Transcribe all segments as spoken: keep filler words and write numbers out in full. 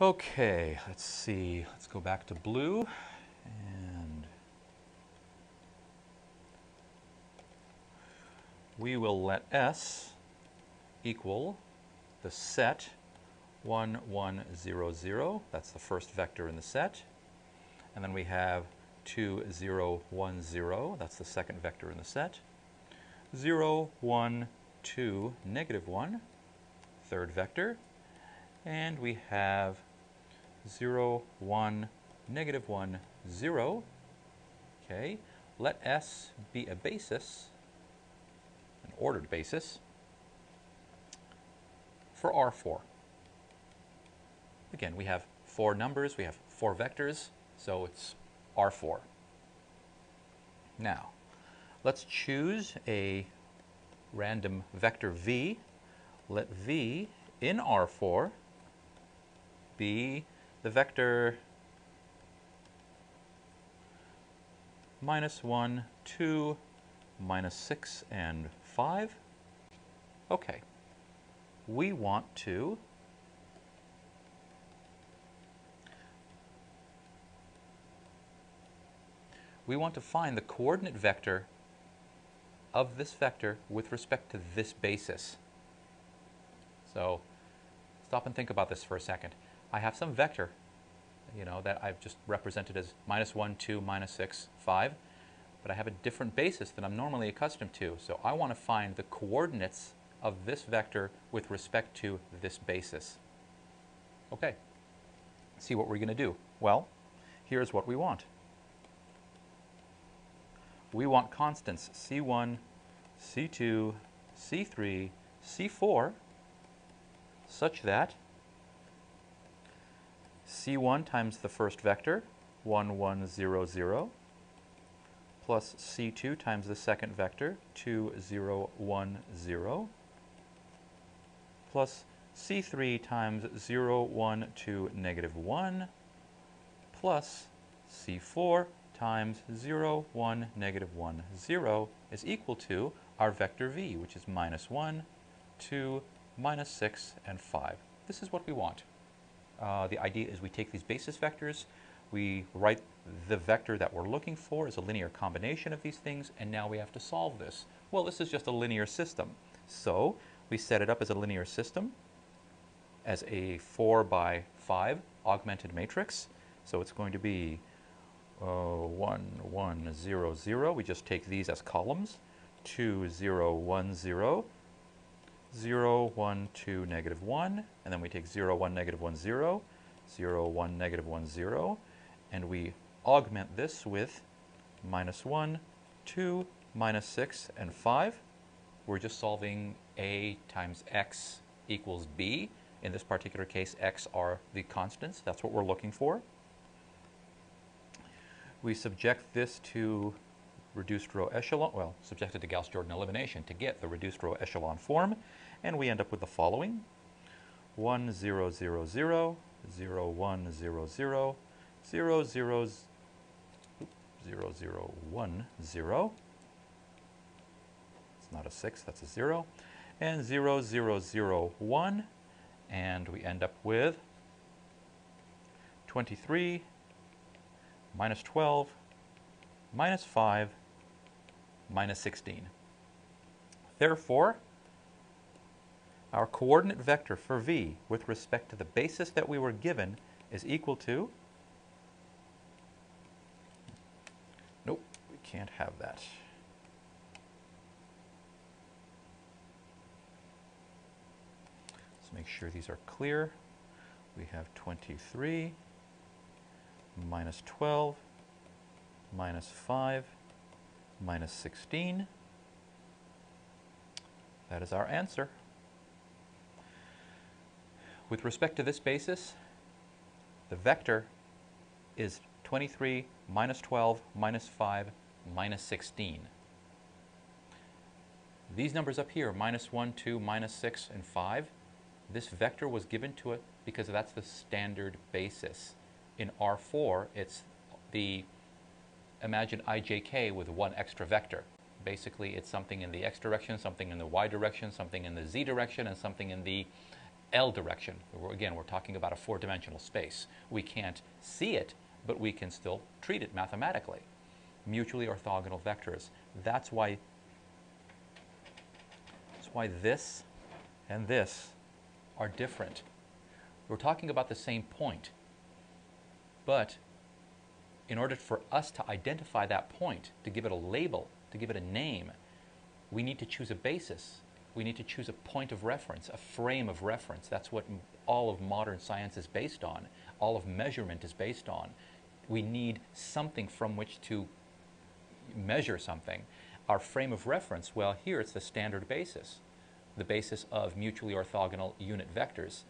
Okay, let's see. Let's go back to blue. And we will let S equal the set one, one, zero, zero. That's the first vector in the set. And then we have two, zero, one, zero. That's the second vector in the set. zero, one, two, negative one, third vector. And we have zero, one, negative one, zero. Okay, let S be a basis, an ordered basis, for R four. Again, we have four numbers, we have four vectors, so it's R four. Now, let's choose a random vector V. Let V in R four be the vector minus one, two, minus six, and five. Okay. We want to we want to find the coordinate vector of this vector with respect to this basis. So stop and think about this for a second. I have some vector, you know, that I've just represented as minus one, two, minus six, five, but I have a different basis than I'm normally accustomed to. So I want to find the coordinates of this vector with respect to this basis. Okay, let's see what we're going to do. Well, here's what we want. We want constants C one, C two, C three, C four such that C one times the first vector, one, one, zero, zero, plus C two times the second vector, two, zero, one, zero, plus C three times zero, one, two, negative one, plus C four times zero, one, negative one, zero is equal to our vector V, which is minus one, two, minus six, and five. This is what we want. Uh, the idea is we take these basis vectors, we write the vector that we're looking for as a linear combination of these things, and now we have to solve this. Well, this is just a linear system. So we set it up as a linear system, as a four by five augmented matrix. So it's going to be Uh, one, one, zero, zero. We just take these as columns. two, zero, one, zero, zero, one, two, negative one. And then we take zero, one, negative one, zero, zero, one, negative one, zero. And we augment this with minus one, two, minus six, and five. We're just solving A times X equals B. In this particular case, X are the constants. That's what we're looking for. We subject this to reduced row echelon, well, subject it to Gauss-Jordan elimination to get the reduced row echelon form, and we end up with the following: one, zero, zero, zero, zero, one, zero, zero, zero, zero, one, zero. It's not a six, that's a zero, and zero, zero, zero, one, and we end up with twenty-three. minus twelve, minus five, minus sixteen. Therefore, our coordinate vector for V with respect to the basis that we were given is equal to, nope, we can't have that. Let's make sure these are clear. We have twenty-three. minus twelve, minus five, minus sixteen. That is our answer. With respect to this basis, the vector is twenty-three, minus twelve, minus five, minus sixteen. These numbers up here, minus one, two, minus six, and five, this vector was given to it because that's the standard basis. In R four, it's the imagined I J K with one extra vector. Basically, it's something in the X direction, something in the Y direction, something in the Z direction, and something in the L direction. Again, we're talking about a four-dimensional space. We can't see it, but we can still treat it mathematically. Mutually orthogonal vectors. That's why, that's why this and this are different. We're talking about the same point, but in order for us to identify that point, to give it a label, to give it a name, we need to choose a basis. We need to choose a point of reference, a frame of reference. That's what all of modern science is based on. All of measurement is based on. We need something from which to measure something. Our frame of reference, well, here it's the standard basis, the basis of mutually orthogonal unit vectors.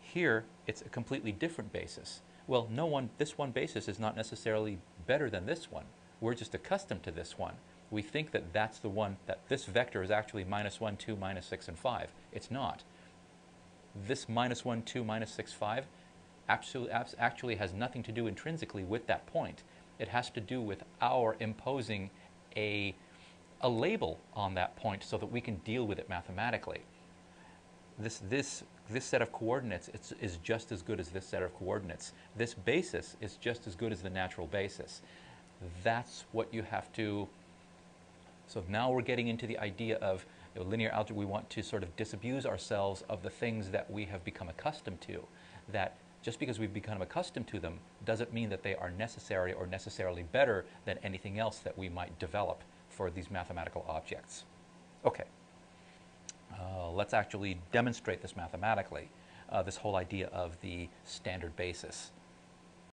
Here it's a completely different basis. Well, no one, this one basis is not necessarily better than this one. We're just accustomed to this one. We think that that's the one, that this vector is actually minus one, two, minus six, and five. It's not. This minus one, two, minus six, five actually has nothing to do intrinsically with that point. It has to do with our imposing a, a label on that point so that we can deal with it mathematically. This, this, this set of coordinates it's, is just as good as this set of coordinates. This basis is just as good as the natural basis. That's what you have to... So now we're getting into the idea of you know, linear algebra. We want to sort of disabuse ourselves of the things that we have become accustomed to. That just because we've become accustomed to them doesn't mean that they are necessary or necessarily better than anything else that we might develop for these mathematical objects. Okay, uh, let's actually demonstrate this mathematically, uh, this whole idea of the standard basis.